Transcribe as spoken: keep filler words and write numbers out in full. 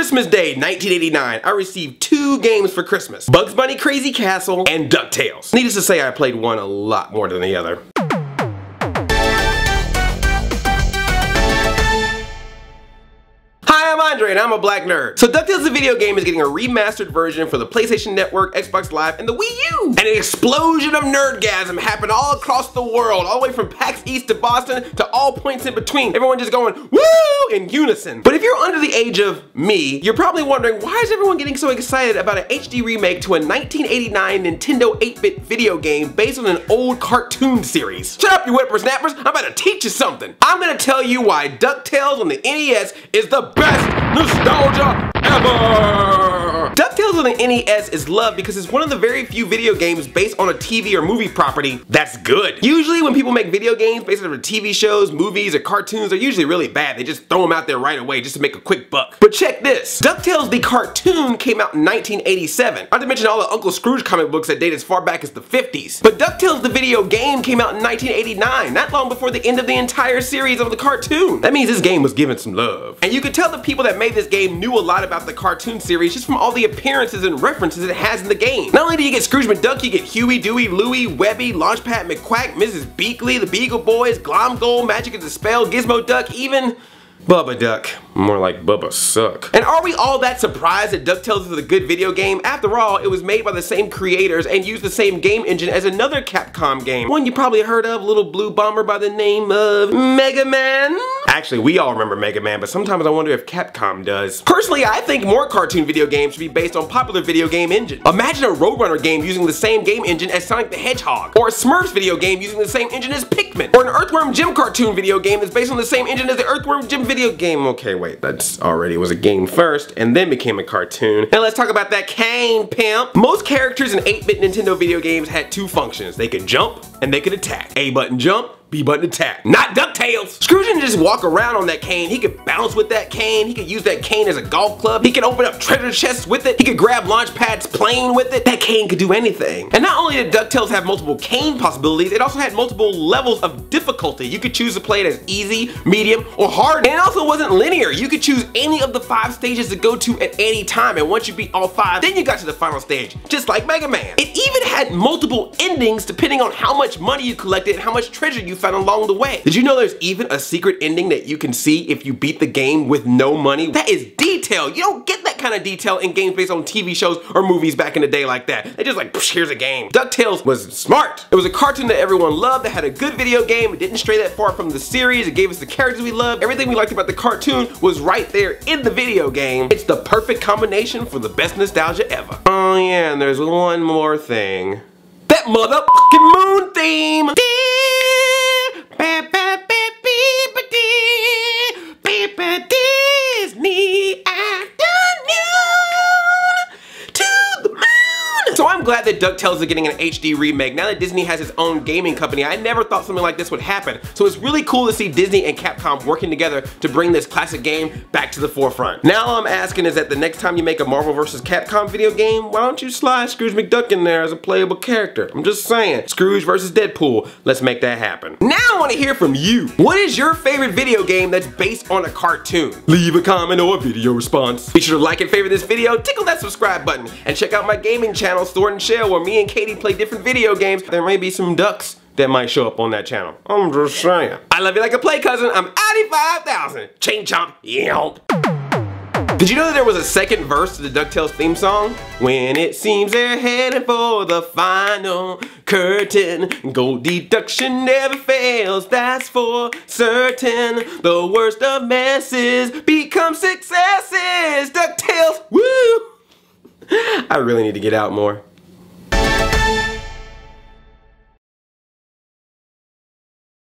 Christmas Day nineteen eighty-nine, I received two games for Christmas. Bugs Bunny Crazy Castle and DuckTales. Needless to say, I played one a lot more than the other. And I'm a black nerd. So DuckTales the video game is getting a remastered version for the PlayStation Network, Xbox Live, and the Wii U. And an explosion of nerdgasm happened all across the world, all the way from PAX East to Boston to all points in between. Everyone just going, woo, in unison. But if you're under the age of me, you're probably wondering, why is everyone getting so excited about an H D remake to a nineteen eighty-nine Nintendo eight bit video game based on an old cartoon series? Shut up, you whippersnappers. I'm about to teach you something. I'm gonna tell you why DuckTales on the N E S is the best nostalgia ever! DuckTales on the N E S is loved because it's one of the very few video games based on a T V or movie property that's good. Usually when people make video games based on T V shows, movies, or cartoons, they're usually really bad. They just throw them out there right away just to make a quick buck. But check this. DuckTales the cartoon came out in nineteen eighty-seven. Not to mention all the Uncle Scrooge comic books that date as far back as the fifties. But DuckTales the video game came out in nineteen eighty-nine, not long before the end of the entire series of the cartoon. That means this game was given some love. And you could tell the people that made this game knew a lot about the cartoon series just from all the appearances and references it has in the game. Not only do you get Scrooge McDuck, you get Huey, Dewey, Louie, Webby, Launchpad McQuack, Missus Beakley, the Beagle Boys, Glomgold, Magic is a Spell, Gizmo Duck, even Bubba Duck. More like Bubba Suck. And are we all that surprised that DuckTales is a good video game? After all, it was made by the same creators and used the same game engine as another Capcom game. One you probably heard of, little blue bomber by the name of Mega Man. Actually, we all remember Mega Man, but sometimes I wonder if Capcom does. Personally, I think more cartoon video games should be based on popular video game engines. Imagine a Roadrunner game using the same game engine as Sonic the Hedgehog, or a Smurfs video game using the same engine as Pikmin, or an Earthworm Jim cartoon video game that's based on the same engine as the Earthworm Jim video game. Okay, wait, that's already was a game first and then became a cartoon. Now let's talk about that cane, pimp. Most characters in eight bit Nintendo video games had two functions. They could jump and they could attack. A button jump, B button attack. Not DuckTales! Scrooge didn't just walk around on that cane. He could bounce with that cane. He could use that cane as a golf club. He could open up treasure chests with it. He could grab Launchpad's plane with it. That cane could do anything. And not only did DuckTales have multiple cane possibilities, it also had multiple levels of difficulty. You could choose to play it as easy, medium, or hard. And it also wasn't linear. You could choose any of the five stages to go to at any time. And once you beat all five, then you got to the final stage, just like Mega Man. It even had multiple endings depending on how much money you collected and how much treasure you found along the way. Did you know there's even a secret ending that you can see if you beat the game with no money? That is detail. You don't get that kind of detail in games based on T V shows or movies back in the day like that. They just like, here's a game. DuckTales was smart. It was a cartoon that everyone loved, that had a good video game. It didn't stray that far from the series. It gave us the characters we loved. Everything we liked about the cartoon was right there in the video game. It's the perfect combination for the best nostalgia ever. Oh yeah, and there's one more thing. That motherfucking moon theme! Glad that DuckTales is getting an H D remake. Now that Disney has its own gaming company, I never thought something like this would happen. So it's really cool to see Disney and Capcom working together to bring this classic game back to the forefront. Now all I'm asking is that the next time you make a Marvel versus Capcom video game, why don't you slide Scrooge McDuck in there as a playable character? I'm just saying. Scrooge versus Deadpool. Let's make that happen. Now I want to hear from you. What is your favorite video game that's based on a cartoon? Leave a comment or a video response. Be sure to like and favorite this video, tickle that subscribe button, and check out my gaming channel, Store and Shell, where me and Katie play different video games. There may be some ducks that might show up on that channel. I'm just saying. I love you like a play cousin. I'm Audi five thousand. Chain chomp. Yelp. Did you know that there was a second verse to the DuckTales theme song? When it seems they're headed for the final curtain, gold deduction never fails, that's for certain. The worst of messes become successes. DuckTales, woo! I really need to get out more.